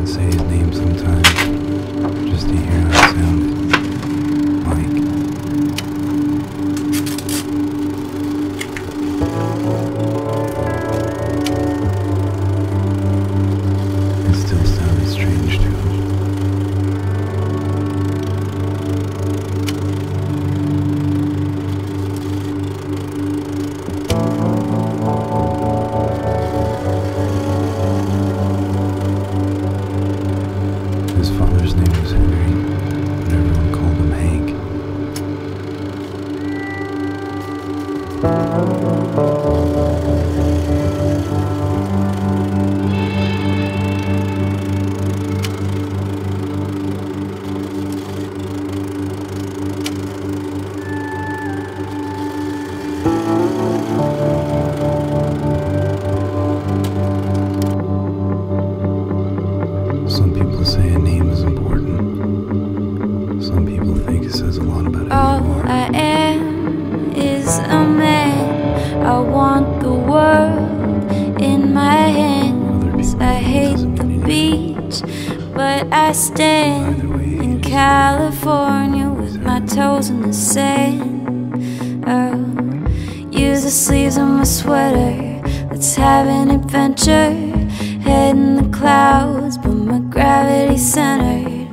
and say his name sometimes, just to hear how it sounded. Mike. It still sounded strange to him. I stand in California with my toes in the sand. Oh, use the sleeves of my sweater. Let's have an adventure. Head in the clouds, but my gravity's centered.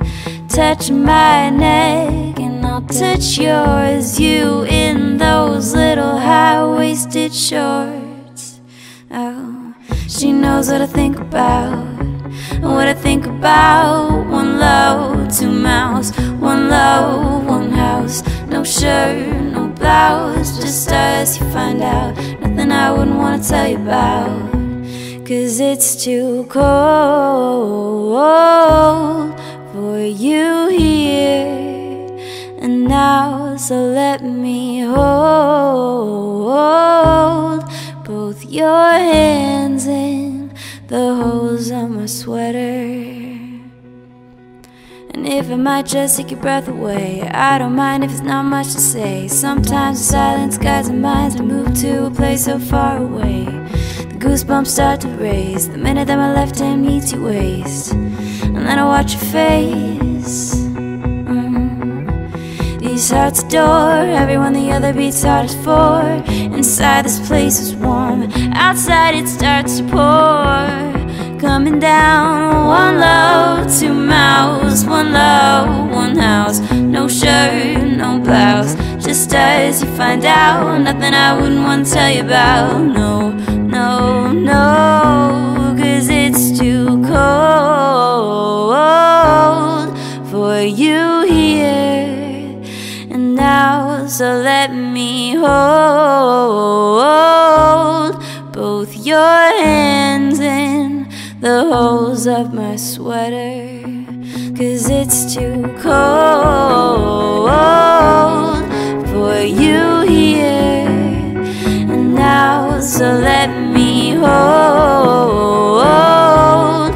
Touch my neck and I'll touch yours. You in those little high-waisted shorts. Oh, she knows what I think about. What I think about. One love, two mouths. One love, one house. No shirt, no blouse, just us, you find out. Nothing I wouldn't want to tell you about, 'cause it's too cold for you here and now. So let me hold both your hands in the holes of my sweater. And if I might just take your breath away, I don't mind if it's not much to say. Sometimes the silence guides our minds to move to a place so far away. The goosebumps start to raise the minute that my left hand meets your waist, and then I watch your face. These hearts adore everyone the other beats hardest for. Inside this place is warm, outside it starts to pour. Coming down, one love, two mouths. One love, one house. No shirt, no blouse, just us, you find out. Nothing I wouldn't want to tell you about. No, no, no, 'cause it's too cold for you here and now. So let me hold both your hands in the holes of my sweater, 'cause it's too cold for you here and now. So let me hold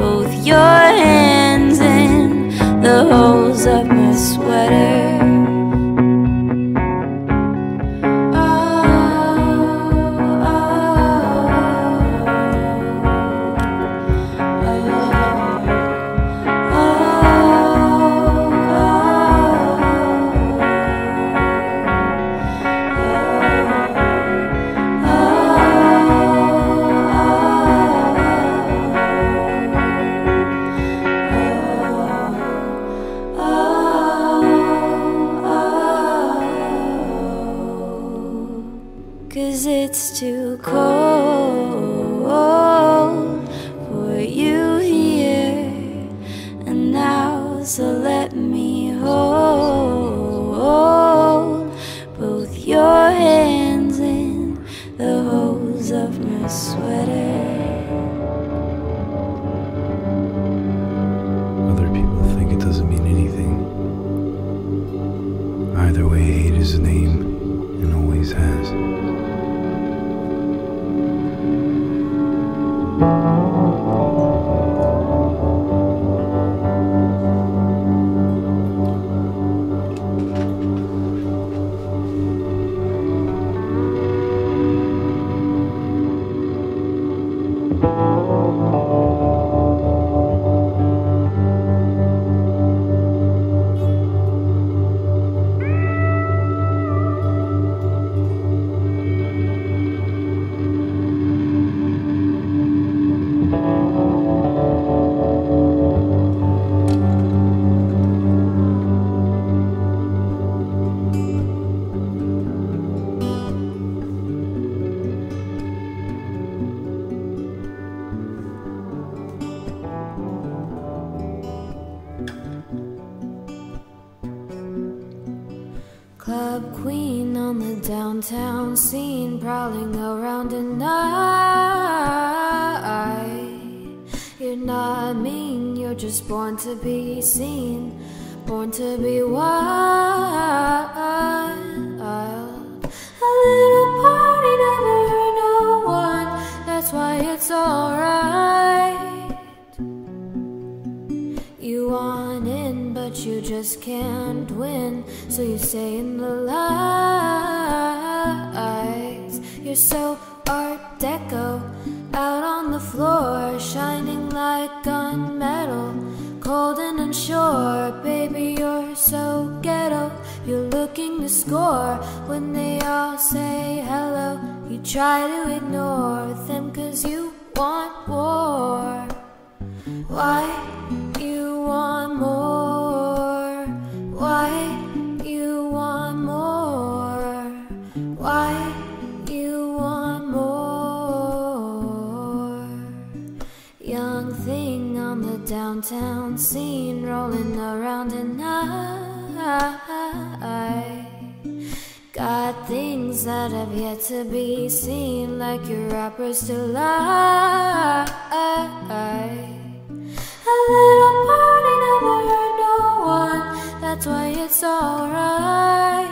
both your hands in the holes of my sweater. It's too cold for you here and now. So let me hold both your hands in the holes of my sweater. Other people think it doesn't mean anything. Either way, hate is a name and always has. Club queen on the downtown scene, prowling around at night. You're not mean, you're just born to be seen, born to be wild. A little party never hurt no one, that's why it's alright. You want in, but you just can't win, so you stay in the lights. You're so Art Deco, out on the floor, shining like gunmetal, cold and unsure. Baby, you're so ghetto, you're looking to score. When they all say hello, you try to ignore them, cause you want war. Why you want more? Why you want more? Why you want more? Young thing on the downtown scene, rolling around at night. Got things that have yet to be seen, like your rappers to lie. A little party never hurt no one, that's why it's alright.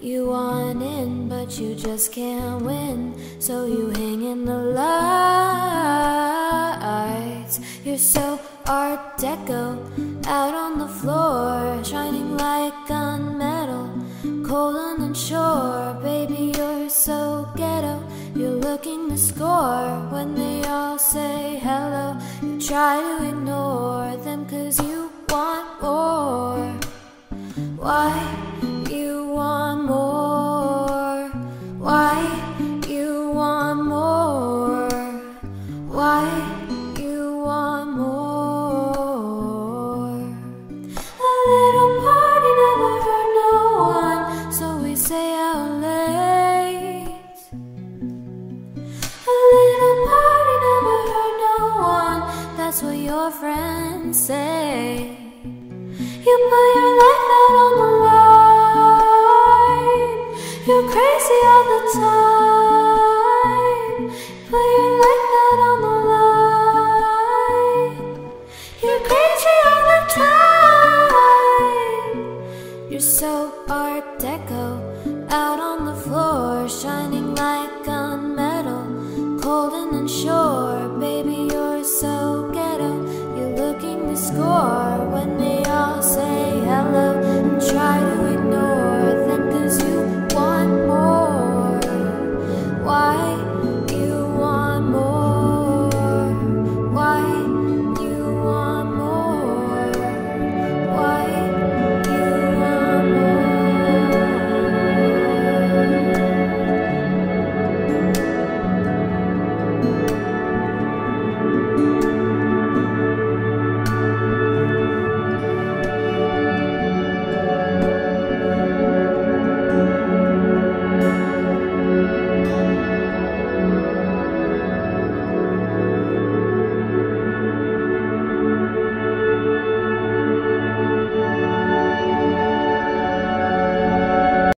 You want in, but you just can't win, so you hang in the lights. You're so Art Deco, out on the floor, shining like gunmetal, cold and unsure. Baby, you're so ghetto, you're looking to score. When they all say hello, you try to ignore them, cause you want more. Why? That's what your friends say. You put your life out on the line, you're crazy all the time. Put your life out on the line, you're crazy all the time. You're so Art Deco, out on the floor, shining like gunmetal, cold and unsure. Baby, you're so